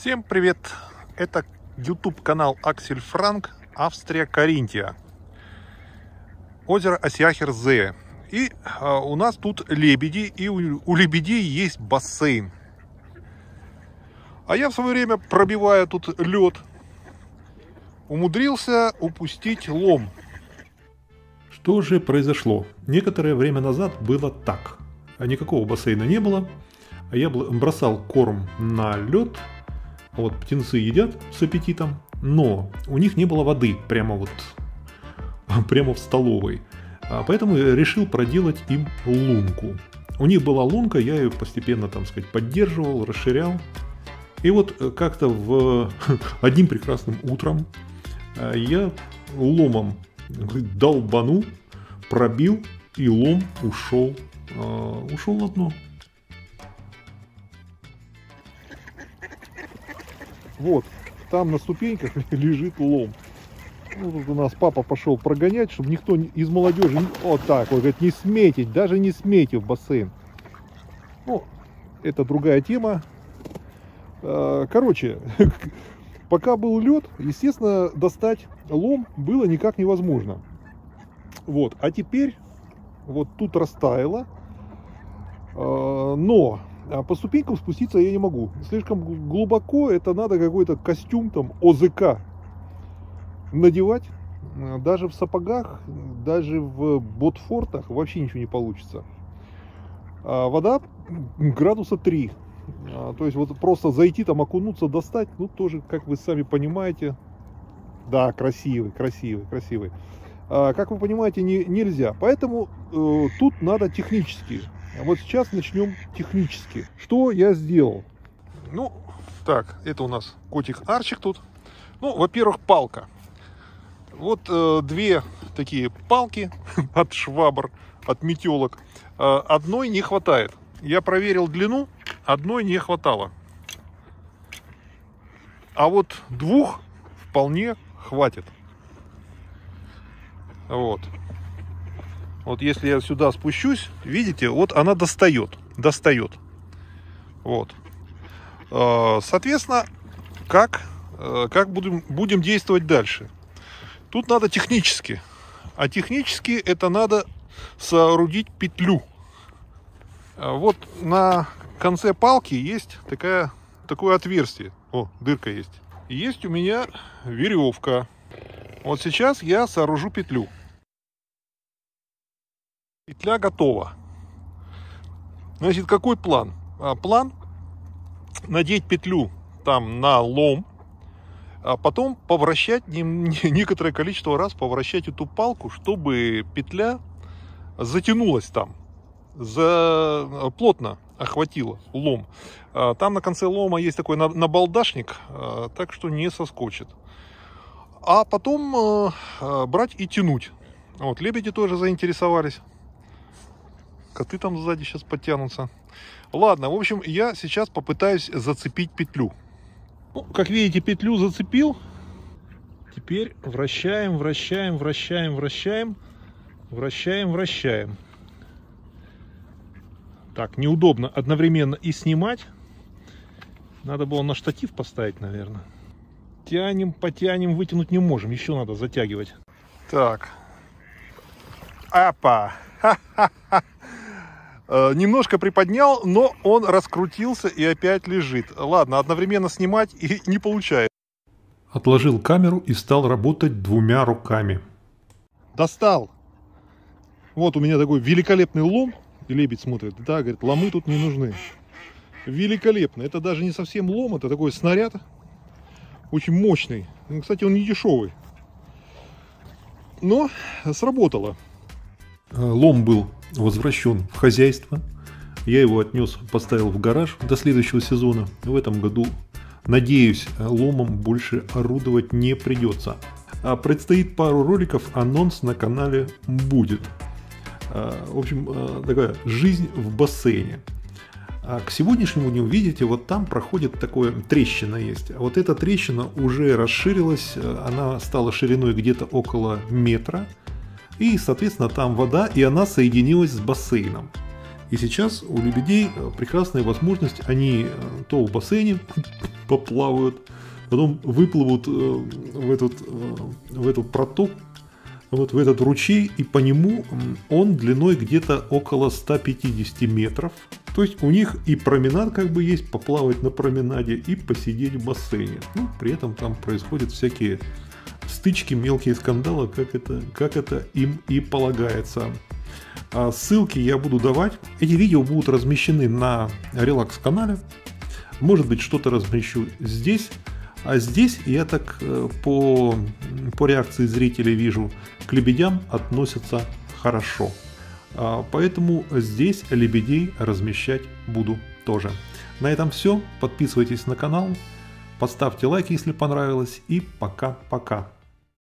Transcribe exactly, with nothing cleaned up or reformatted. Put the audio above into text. Всем привет! Это YouTube канал Аксель Франк, Австрия, Каринтия, озеро Осиахер-Зе. И э, у нас тут лебеди, и у, у лебедей есть бассейн. А я в свое время, пробивая тут лед, умудрился упустить лом. Что же произошло? Некоторое время назад было так. Никакого бассейна не было. Я бросал корм на лед. Вот птенцы едят с аппетитом, но у них не было воды прямо вот прямо в столовой. Поэтому я решил проделать им лунку. У них была лунка, я ее постепенно, там сказать, поддерживал, расширял. И вот как-то в одним прекрасным утром я ломом долбану, пробил, и лом ушел, ушел на дно. Вот, там на ступеньках лежит лом. Ну, тут у нас папа пошел прогонять, чтобы никто из молодежи... Вот так, он говорит, не смейте, даже не смейте в бассейн. Ну, это другая тема. Короче, пока был лед, естественно, достать лом было никак невозможно. Вот, а теперь вот тут растаяло. Но... А по ступенькам спуститься я не могу. Слишком глубоко, это надо какой-то костюм там О З К надевать. Даже в сапогах, даже в ботфортах вообще ничего не получится. А вода градуса три. А, то есть вот просто зайти там, окунуться, достать, ну тоже, как вы сами понимаете, да, красивый, красивый, красивый. А, как вы понимаете, не, нельзя. Поэтому э, тут надо технически. А вот сейчас начнем технически. Что я сделал? Ну, так, это у нас котик Арчик тут. Ну, во-первых, палка. Вот э, две такие палки от швабр, от метелок. Э, одной не хватает. Я проверил длину, одной не хватало. А вот двух вполне хватит. Вот. Вот если я сюда спущусь, видите, вот она достает, достает. Вот. Соответственно, как, как будем, будем действовать дальше? Тут надо технически. А технически это надо соорудить петлю. Вот на конце палки есть такая, такое отверстие. О, дырка есть. Есть у меня веревка. Вот сейчас я сооружу петлю. Петля готова. Значит, какой план? А, план надеть петлю там на лом, а потом повращать, не, не, некоторое количество раз повращать эту палку, чтобы петля затянулась там, за, плотно охватила лом. А, там на конце лома есть такой набалдашник, а, так что не соскочит. А потом а, а, брать и тянуть. Вот, лебеди тоже заинтересовались. Коты там сзади сейчас подтянутся. Ладно, в общем, я сейчас попытаюсь зацепить петлю. Ну, как видите, петлю зацепил. Теперь вращаем, вращаем, вращаем, вращаем. Вращаем, вращаем. Так, неудобно одновременно и снимать. Надо было на штатив поставить, наверное. Тянем, потянем, вытянуть не можем. Еще надо затягивать. Так. Апа! Ха-ха-ха! Немножко приподнял, но он раскрутился и опять лежит. Ладно, одновременно снимать и не получается. Отложил камеру и стал работать двумя руками. Достал. Вот у меня такой великолепный лом. И лебедь смотрит. Да, говорит, ломы тут не нужны. Великолепно. Это даже не совсем лом, это такой снаряд. Очень мощный. Ну, кстати, он не дешевый. Но сработало. Лом был возвращен в хозяйство. Я его отнес, поставил в гараж до следующего сезона. В этом году, надеюсь, ломом больше орудовать не придется. А предстоит пару роликов, анонс на канале будет. В общем, такая жизнь в бассейне. А к сегодняшнему дню, видите, вот там проходит такое, трещина есть. Вот эта трещина уже расширилась, она стала шириной где-то около метра. И, соответственно, там вода, и она соединилась с бассейном. И сейчас у лебедей прекрасная возможность, они то в бассейне поплавают, потом выплывут в этот, в эту протоку, вот в этот ручей, и по нему он длиной где-то около ста пятидесяти метров. То есть у них и променад как бы есть, поплавать на променаде и посидеть в бассейне. Ну, при этом там происходят всякие стычки, мелкие скандалы, как это, как это им и полагается. А ссылки я буду давать. Эти видео будут размещены на Релакс-канале. Может быть, что-то размещу здесь. А здесь, я так по, по реакции зрителей вижу, к лебедям относятся хорошо. Поэтому здесь лебедей размещать буду тоже. На этом все. Подписывайтесь на канал. Поставьте лайк, если понравилось. И пока-пока.